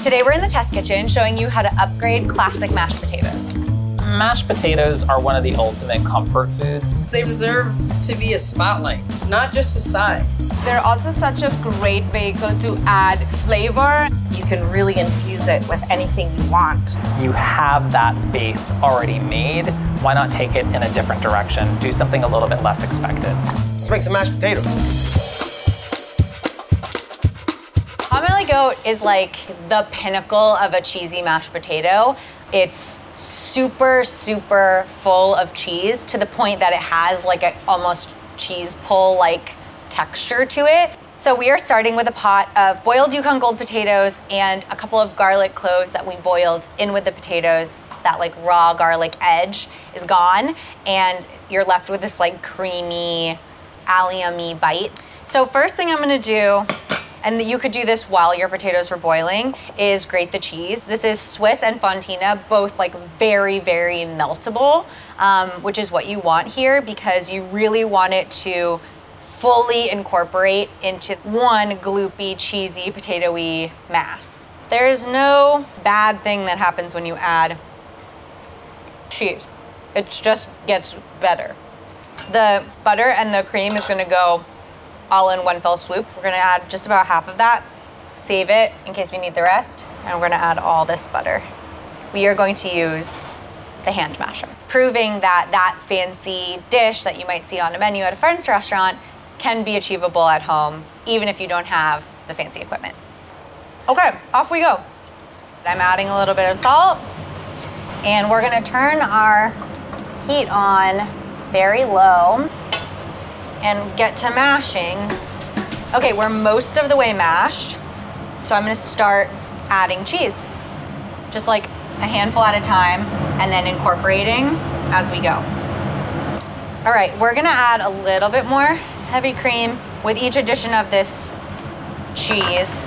Today we're in the test kitchen showing you how to upgrade classic mashed potatoes. Mashed potatoes are one of the ultimate comfort foods. They deserve to be a spotlight, not just a side. They're also such a great vehicle to add flavor. You can really infuse it with anything you want. You have that base already made. Why not take it in a different direction? Do something a little bit less expected. Let's make some mashed potatoes. Pommes aligot is like the pinnacle of a cheesy mashed potato. It's super, super full of cheese to the point that it has like an almost cheese pull-like texture to it. So we are starting with a pot of boiled Yukon Gold potatoes and a couple of garlic cloves that we boiled in with the potatoes. That like raw garlic edge is gone and you're left with this like creamy, allium-y bite. So first thing I'm gonna do, and you could do this while your potatoes were boiling, is grate the cheese. This is Swiss and Fontina, both like very, very meltable, which is what you want here because you really want it to fully incorporate into one gloopy, cheesy, potato-y mass. There is no bad thing that happens when you add cheese. It just gets better. The butter and the cream is gonna go all in one fell swoop. We're gonna add just about half of that, save it in case we need the rest, and we're gonna add all this butter. We are going to use the hand masher, proving that that fancy dish that you might see on a menu at a friend's restaurant can be achievable at home, even if you don't have the fancy equipment. Okay, off we go. I'm adding a little bit of salt, and we're gonna turn our heat on very low and get to mashing. Okay, we're most of the way mashed, so I'm gonna start adding cheese. Just like a handful at a time and then incorporating as we go. All right, we're gonna add a little bit more heavy cream with each addition of this cheese,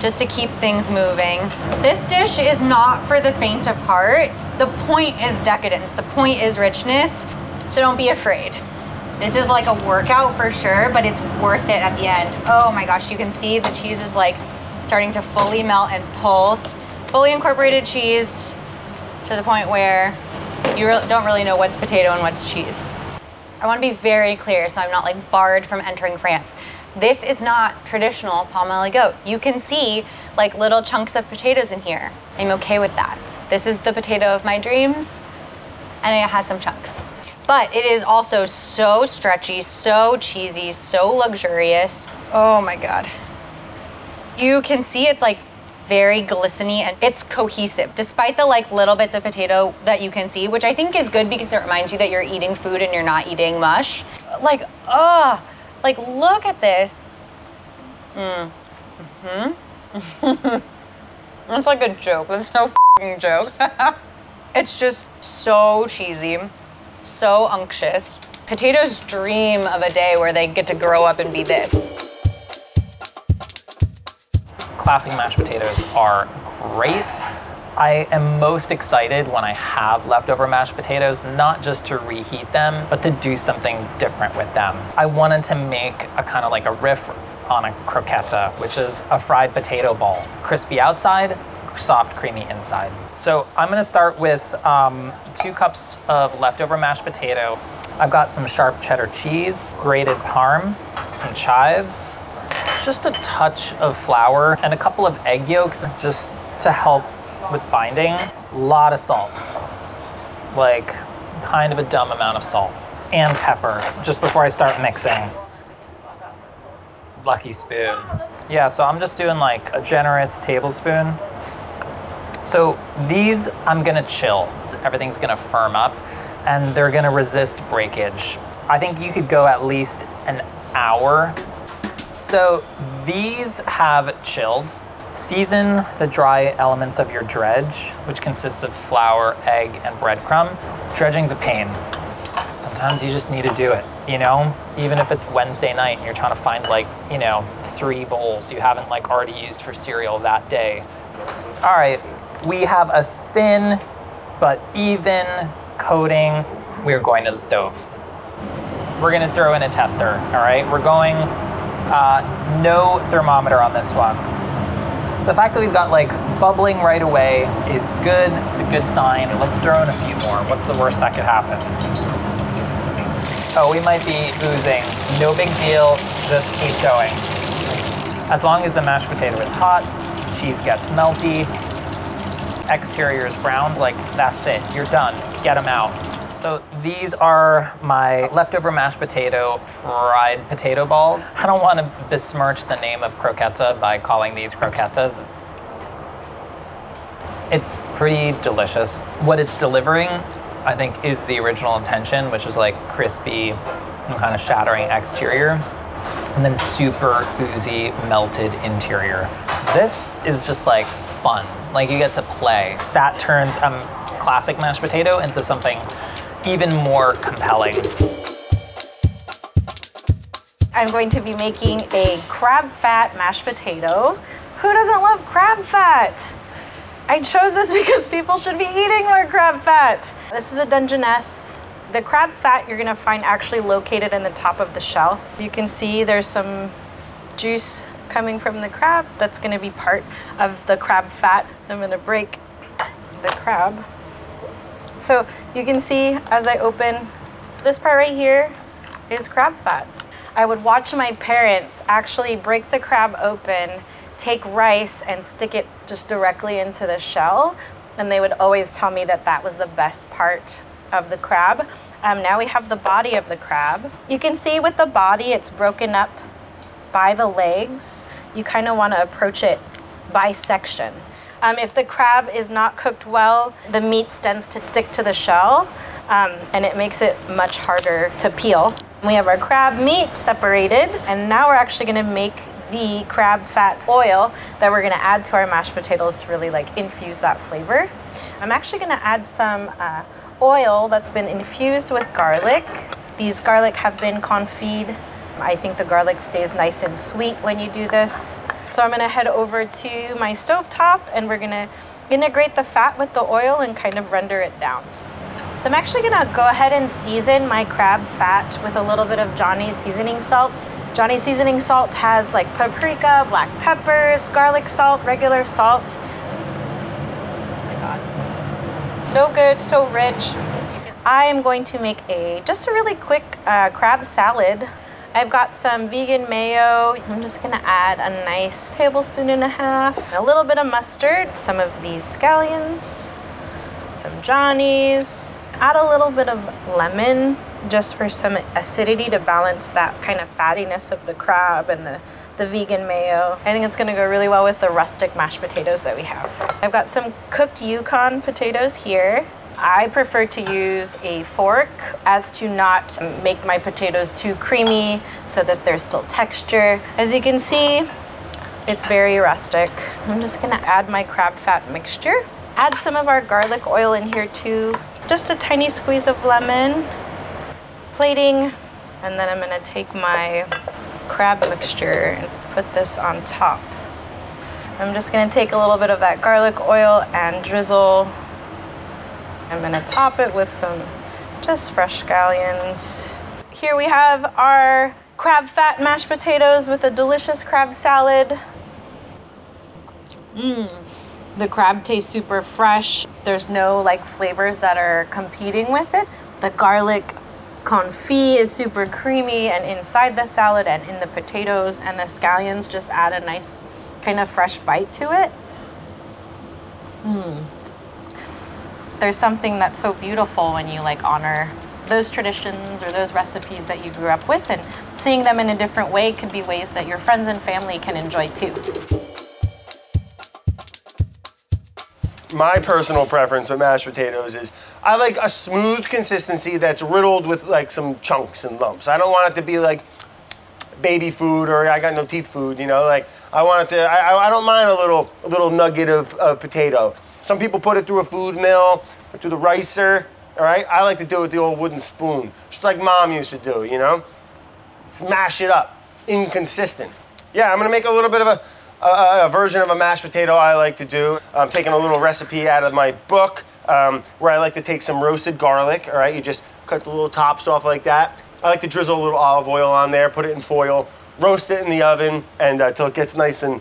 just to keep things moving. This dish is not for the faint of heart. The point is decadence, the point is richness, so don't be afraid. This is like a workout for sure, but it's worth it at the end. Oh my gosh, you can see the cheese is like starting to fully melt and pull. Fully incorporated cheese to the point where you don't really know what's potato and what's cheese. I wanna be very clear so I'm not like barred from entering France. This is not traditional pommes aligot. You can see like little chunks of potatoes in here. I'm okay with that. This is the potato of my dreams and it has some chunks. But it is also so stretchy, so cheesy, so luxurious. Oh my God. You can see it's like very glisteny and it's cohesive. Despite the like little bits of potato that you can see, which I think is good because it reminds you that you're eating food and you're not eating mush. Like, like look at this. It's like a joke, there's no f***ing joke. It's just so cheesy. So unctuous. Potatoes dream of a day where they get to grow up and be this. Classic mashed potatoes are great. I am most excited when I have leftover mashed potatoes, not just to reheat them, but to do something different with them. I wanted to make a kind of like a riff on a croquette, which is a fried potato ball. Crispy outside, soft, creamy inside. So I'm gonna start with 2 cups of leftover mashed potato. I've got some sharp cheddar cheese, grated parm, some chives, just a touch of flour, and a couple of egg yolks just to help with binding. A lot of salt, like kind of a dumb amount of salt, and pepper, just before I start mixing. Lucky spoon. Yeah, so I'm just doing like a generous tablespoon. So these I'm gonna chill. Everything's gonna firm up and they're gonna resist breakage. I think you could go at least an hour. So these have chilled. Season the dry elements of your dredge, which consists of flour, egg, and breadcrumb. Dredging's a pain. Sometimes you just need to do it, you know? Even if it's Wednesday night and you're trying to find like, you know, 3 bowls you haven't like already used for cereal that day. All right. We have a thin, but even coating. We're going to the stove. We're gonna throw in a tester, all right? We're going no thermometer on this one. The fact that we've got like bubbling right away is good. It's a good sign. Let's throw in a few more. What's the worst that could happen? Oh, we might be oozing. No big deal. Just keep going. As long as the mashed potato is hot, cheese gets melty, exterior is browned, like that's it. You're done. Get them out. So these are my leftover mashed potato fried potato balls. I don't want to besmirch the name of croqueta by calling these croquetas. It's pretty delicious. What it's delivering, I think, is the original intention, which is like crispy and kind of shattering exterior, and then super oozy, melted interior. This is just like fun. Like you get to play. That turns classic mashed potato into something even more compelling. I'm going to be making a crab fat mashed potato. Who doesn't love crab fat? I chose this because people should be eating more crab fat. This is a Dungeness. The crab fat you're gonna find actually located in the top of the shell. You can see there's some juice coming from the crab. That's gonna be part of the crab fat. I'm gonna break the crab. So you can see as I open, this part right here is crab fat. I would watch my parents actually break the crab open, take rice and stick it just directly into the shell. And they would always tell me that that was the best part of the crab. Now we have the body of the crab. You can see with the body, it's broken up by the legs. You kind of want to approach it by section. If the crab is not cooked well, the meat tends to stick to the shell, and it makes it much harder to peel. We have our crab meat separated, and now we're actually gonna make the crab fat oil that we're gonna add to our mashed potatoes to really like infuse that flavor. I'm actually gonna add some oil that's been infused with garlic. These garlic have been confit. I think the garlic stays nice and sweet when you do this. So I'm gonna head over to my stovetop and we're gonna integrate the fat with the oil and kind of render it down. So I'm actually gonna go ahead and season my crab fat with a little bit of Johnny's seasoning salt. Johnny's seasoning salt has like paprika, black peppers, garlic salt, regular salt. Oh my God. So good, so rich. I am going to make just a really quick crab salad. I've got some vegan mayo. I'm just gonna add a nice tablespoon and a half, a little bit of mustard, some of these scallions, some Johnny's. Add a little bit of lemon just for some acidity to balance that kind of fattiness of the crab and the vegan mayo. I think it's gonna go really well with the rustic mashed potatoes that we have. I've got some cooked Yukon potatoes here. I prefer to use a fork as to not make my potatoes too creamy so that there's still texture. As you can see, it's very rustic. I'm just gonna add my crab fat mixture. Add some of our garlic oil in here too. Just a tiny squeeze of lemon. Plating, and then I'm gonna take my crab mixture and put this on top. I'm just gonna take a little bit of that garlic oil and drizzle. I'm gonna top it with some just fresh scallions. Here we have our crab fat mashed potatoes with a delicious crab salad. The crab tastes super fresh. There's no like flavors that are competing with it. The garlic confit is super creamy and inside the salad and in the potatoes, and the scallions just add a nice kind of fresh bite to it. There's something that's so beautiful when you like honor those traditions or those recipes that you grew up with, and seeing them in a different way could be ways that your friends and family can enjoy too. My personal preference with mashed potatoes is I like a smooth consistency that's riddled with like some chunks and lumps. I don't want it to be like baby food or I got no teeth food, you know, like I want it to, I don't mind a little nugget of potato. Some people put it through a food mill, or through the ricer, all right? I like to do it with the old wooden spoon, just like Mom used to do, you know? Smash it up, inconsistent. Yeah, I'm gonna make a little bit of a version of a mashed potato I like to do. I'm taking a little recipe out of my book where I like to take some roasted garlic, all right? You just cut the little tops off like that. I like to drizzle a little olive oil on there, put it in foil, roast it in the oven, and till it gets nice and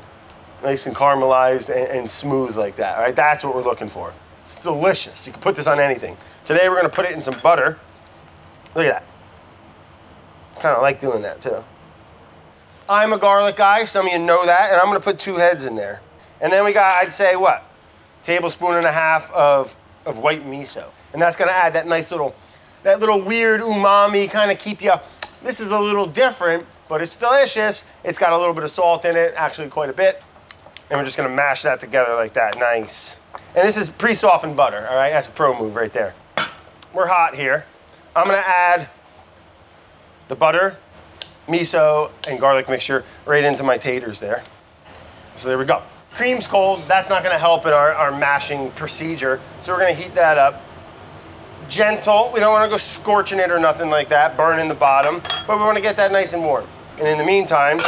nice and caramelized and smooth like that, all right? That's what we're looking for. It's delicious. You can put this on anything. Today we're gonna put it in some butter. Look at that. Kinda like doing that too. I'm a garlic guy, some of you know that, and I'm gonna put 2 heads in there. And then we got, I'd say what? 1.5 tablespoons of white miso. And that's gonna add that nice little, that little weird umami, kinda keep you, this is a little different, but it's delicious. It's got a little bit of salt in it, actually quite a bit. And we're just gonna mash that together like that, nice. And this is pre-softened butter, all right? That's a pro move right there. We're hot here. I'm gonna add the butter, miso, and garlic mixture right into my taters there. So there we go. Cream's cold, that's not gonna help in our mashing procedure. So we're gonna heat that up. Gentle, we don't wanna go scorching it or nothing like that, burning the bottom, but we wanna get that nice and warm. And in the meantime,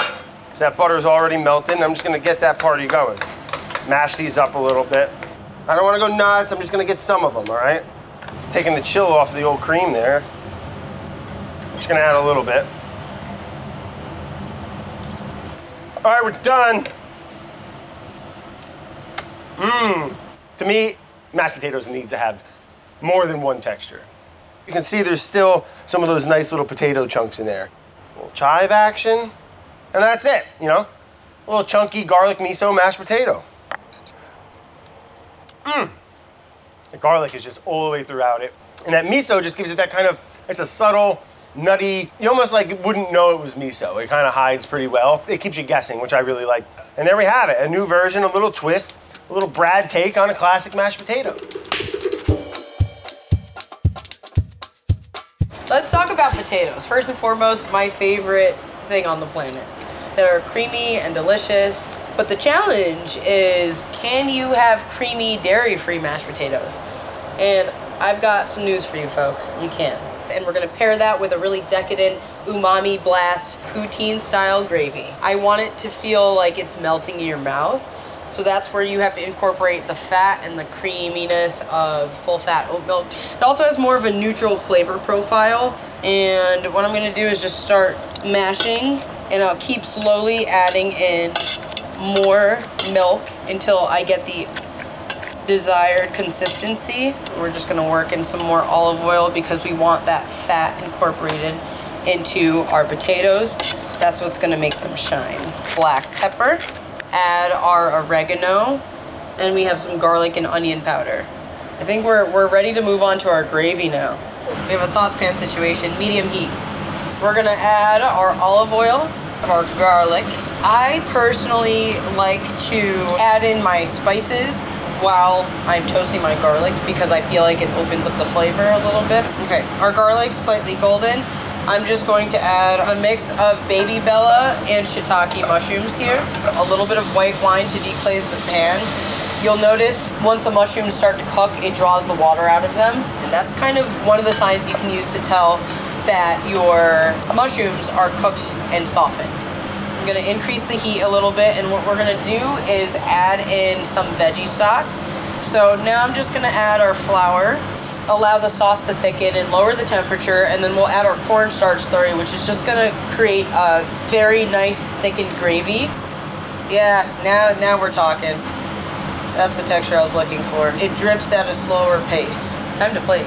that butter's already melting, I'm just gonna get that party going. Mash these up a little bit. I don't wanna go nuts, I'm just gonna get some of them, all right? It's taking the chill off the old cream there. I'm just gonna add a little bit. All right, we're done. Mmm. To me, mashed potatoes needs to have more than one texture. You can see there's still some of those nice little potato chunks in there. A little chive action, and that's it, you know? A little chunky garlic miso mashed potato. Mmm. The garlic is just all the way throughout it. And that miso just gives it that kind of, it's a subtle, nutty, you almost like wouldn't know it was miso. It kind of hides pretty well. It keeps you guessing, which I really like. And there we have it, a new version, a little twist, a little Brad take on a classic mashed potato. Let's talk about potatoes. First and foremost, my favorite thing on the planet. That are creamy and delicious. But the challenge is, can you have creamy, dairy-free mashed potatoes? And I've got some news for you folks, you can. And we're gonna pair that with a really decadent umami blast poutine-style gravy. I want it to feel like it's melting in your mouth. So that's where you have to incorporate the fat and the creaminess of full-fat oat milk. It also has more of a neutral flavor profile. And what I'm gonna do is just start mashing, and I'll keep slowly adding in more milk until I get the desired consistency. We're just gonna work in some more olive oil because we want that fat incorporated into our potatoes. That's what's gonna make them shine. Black pepper. Add our oregano, and we have some garlic and onion powder. I think we're ready to move on to our gravy now. We have a saucepan situation, medium heat. We're gonna add our olive oil, our garlic. I personally like to add in my spices while I'm toasting my garlic because I feel like it opens up the flavor a little bit. Okay, our garlic's slightly golden. I'm just going to add a mix of baby Bella and shiitake mushrooms here. A little bit of white wine to deglaze the pan. You'll notice once the mushrooms start to cook, it draws the water out of them. And that's kind of one of the signs you can use to tell that your mushrooms are cooked and softened. I'm gonna increase the heat a little bit, and what we're gonna do is add in some veggie stock. So now I'm just gonna add our flour. Allow the sauce to thicken and lower the temperature, and then we'll add our cornstarch slurry, which is just gonna create a very nice thickened gravy. Yeah, now we're talking. That's the texture I was looking for. It drips at a slower pace. Time to plate.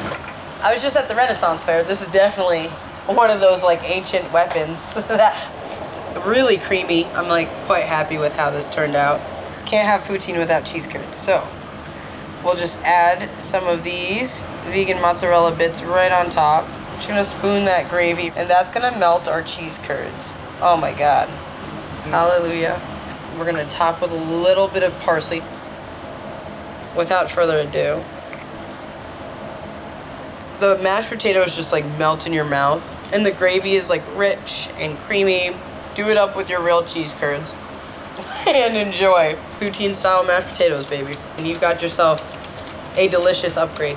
I was just at the Renaissance fair. This is definitely one of those like ancient weapons. It's really creamy. I'm like quite happy with how this turned out. Can't have poutine without cheese curds, so we'll just add some of these vegan mozzarella bits right on top. Just gonna spoon that gravy, and that's gonna melt our cheese curds. Oh my God, hallelujah. We're gonna top with a little bit of parsley. Without further ado, the mashed potatoes just like melt in your mouth, and the gravy is like rich and creamy. Do it up with your real cheese curds. And enjoy poutine style mashed potatoes, baby. And you've got yourself a delicious upgrade.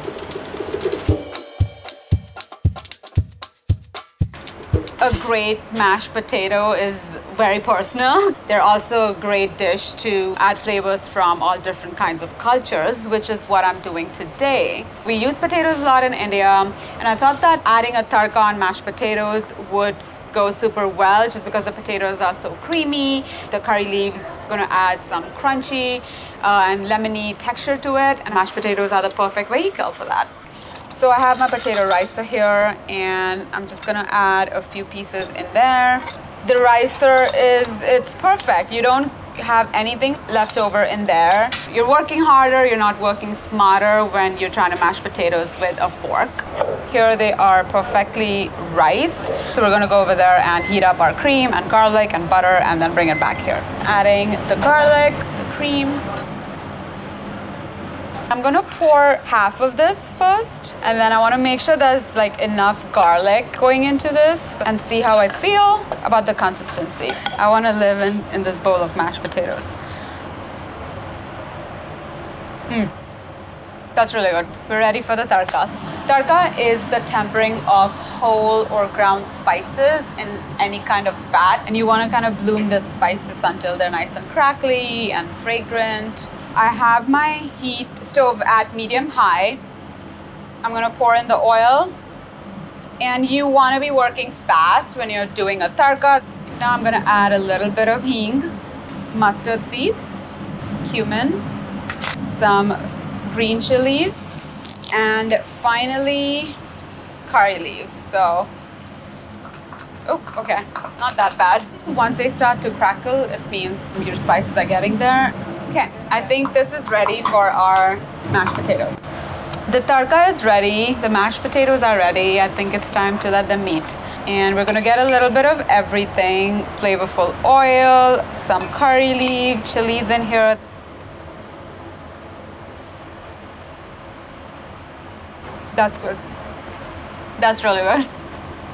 A great mashed potato is very personal. They're also a great dish to add flavors from all different kinds of cultures, which is what I'm doing today. We use potatoes a lot in India, and I thought that adding a tarka on mashed potatoes would goes super well just because the potatoes are so creamy. The curry leaves gonna add some crunchy and lemony texture to it, and mashed potatoes are the perfect vehicle for that. So I have my potato ricer here, and I'm just gonna add a few pieces in there. The ricer it's perfect. You don't have anything left over in there. You're working harder, you're not working smarter when you're trying to mash potatoes with a fork. Here they are perfectly riced. So we're gonna go over there and heat up our cream and garlic and butter and then bring it back here. Adding the garlic, the cream. I'm gonna pour half of this first, and then I wanna make sure there's like enough garlic going into this and see how I feel about the consistency. I wanna live in this bowl of mashed potatoes. That's really good. We're ready for the tarka. Tarka is the tempering of whole or ground spices in any kind of fat, and you wanna kind of bloom the spices until they're nice and crackly and fragrant. I have my stove at medium-high. I'm gonna pour in the oil. And you wanna be working fast when you're doing a tarka. Now I'm gonna add a little bit of hing, mustard seeds, cumin, some green chilies, and finally, curry leaves, so. Oh, okay, not that bad. Once they start to crackle, it means your spices are getting there. Okay, I think this is ready for our mashed potatoes. The tarka is ready, the mashed potatoes are ready. I think it's time to let them meet. And we're gonna get a little bit of everything. Flavorful oil, some curry leaves, chilies in here. That's good. That's really good.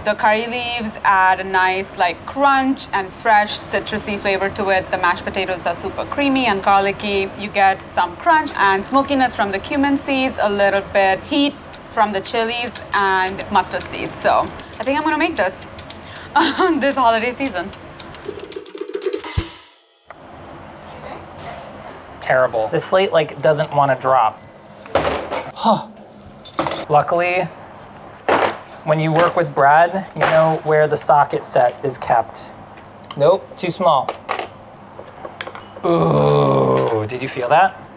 The curry leaves add a nice like crunch and fresh citrusy flavor to it. The mashed potatoes are super creamy and garlicky. You get some crunch and smokiness from the cumin seeds, a little bit heat from the chilies and mustard seeds. So I think I'm gonna make this this holiday season. Terrible. This slate like doesn't want to drop. Huh. Luckily, when you work with Brad, you know where the socket set is kept. Nope, too small. Ooh, did you feel that?